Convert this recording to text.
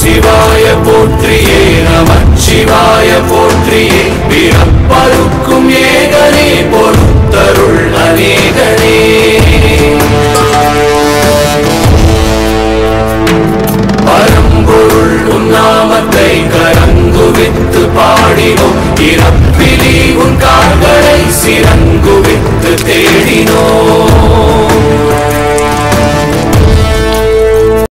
சிவாய போற்றியே நம சிவாய போற்றியே பிறப்பருக்கும் ஏகனே பொறுத்தருள் அநேகனே பரம்பொருள் உன் நாமத்தை கரங்குவித்து பாடினோம் இறப்பிலே உன் கால்களை சிறங்குவித்து தேடினோம்.